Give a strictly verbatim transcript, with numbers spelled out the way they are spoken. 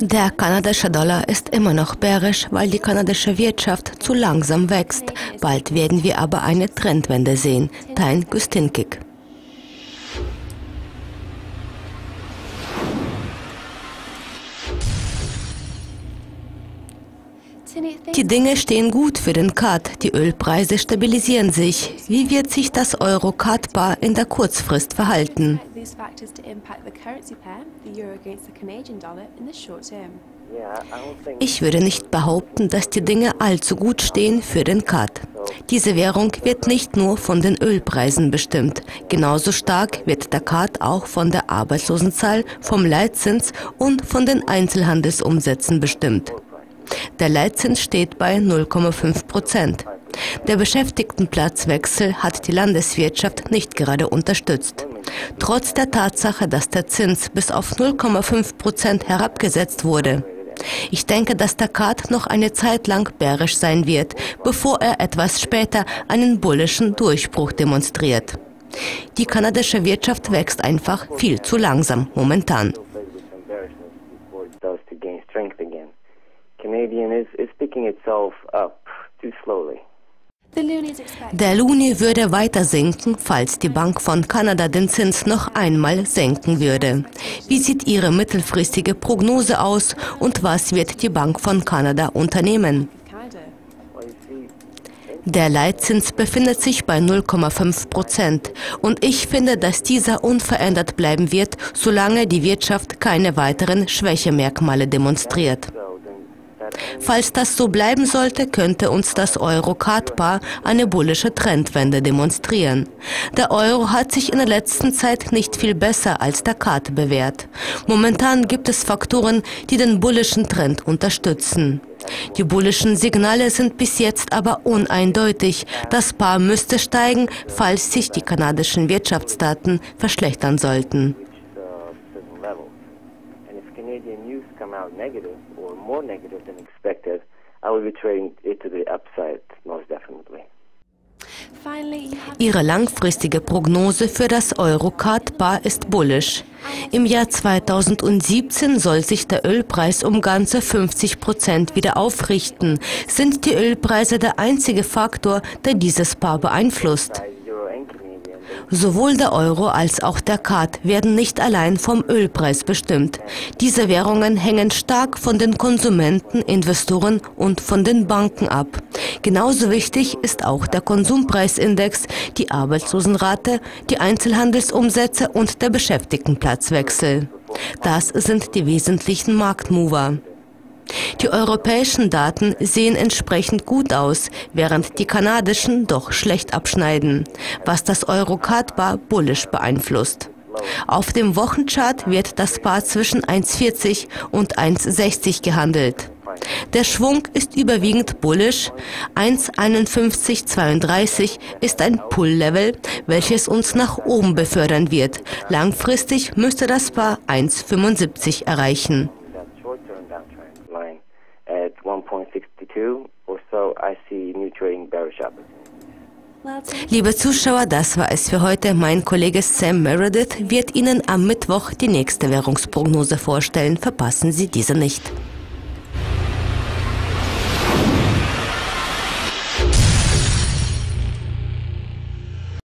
Der kanadische Dollar ist immer noch bärisch, weil die kanadische Wirtschaft zu langsam wächst. Bald werden wir aber eine Trendwende sehen. Tein Güstinkik. Die Dinge stehen gut für den C A D, die Ölpreise stabilisieren sich. Wie wird sich das Euro-C A D-Paar in der Kurzfrist verhalten? Ich würde nicht behaupten, dass die Dinge allzu gut stehen für den C A D. Diese Währung wird nicht nur von den Ölpreisen bestimmt. Genauso stark wird der C A D auch von der Arbeitslosenzahl, vom Leitzins und von den Einzelhandelsumsätzen bestimmt. Der Leitzins steht bei null Komma fünf Prozent. Der Beschäftigtenplatzwechsel hat die Landeswirtschaft nicht gerade unterstützt. Trotz der Tatsache, dass der Zins bis auf null Komma fünf Prozent herabgesetzt wurde. Ich denke, dass der C A D noch eine Zeit lang bärisch sein wird, bevor er etwas später einen bullischen Durchbruch demonstriert. Die kanadische Wirtschaft wächst einfach viel zu langsam momentan. Der Loonie würde weiter sinken, falls die Bank von Kanada den Zins noch einmal senken würde. Wie sieht Ihre mittelfristige Prognose aus und was wird die Bank von Kanada unternehmen? Der Leitzins befindet sich bei null Komma fünf Prozent und ich finde, dass dieser unverändert bleiben wird, solange die Wirtschaft keine weiteren Schwächemerkmale demonstriert. Falls das so bleiben sollte, könnte uns das Euro-C A D-Paar eine bullische Trendwende demonstrieren. Der Euro hat sich in der letzten Zeit nicht viel besser als der C A D bewährt. Momentan gibt es Faktoren, die den bullischen Trend unterstützen. Die bullischen Signale sind bis jetzt aber uneindeutig. Das Paar müsste steigen, falls sich die kanadischen Wirtschaftsdaten verschlechtern sollten. Ihre langfristige Prognose für das Euro-C A D-Paar ist bullisch. Im Jahr zweitausendsiebzehn soll sich der Ölpreis um ganze fünfzig Prozent wieder aufrichten. Sind die Ölpreise der einzige Faktor, der dieses Paar beeinflusst? Sowohl der Euro als auch der C A D werden nicht allein vom Ölpreis bestimmt. Diese Währungen hängen stark von den Konsumenten, Investoren und von den Banken ab. Genauso wichtig ist auch der Konsumpreisindex, die Arbeitslosenrate, die Einzelhandelsumsätze und der Beschäftigtenplatzwechsel. Das sind die wesentlichen Marktmover. Die europäischen Daten sehen entsprechend gut aus, während die kanadischen doch schlecht abschneiden, was das Euro-C A D-Paar bullisch beeinflusst. Auf dem Wochenchart wird das Paar zwischen eins Komma vierzig und eins Komma sechzig gehandelt. Der Schwung ist überwiegend bullisch. eins Komma fünf eins drei zwei ist ein Pull-Level, welches uns nach oben befördern wird. Langfristig müsste das Paar eins Komma fünfundsiebzig erreichen. Liebe Zuschauer, das war es für heute. Mein Kollege Sam Meredith wird Ihnen am Mittwoch die nächste Währungsprognose vorstellen. Verpassen Sie diese nicht.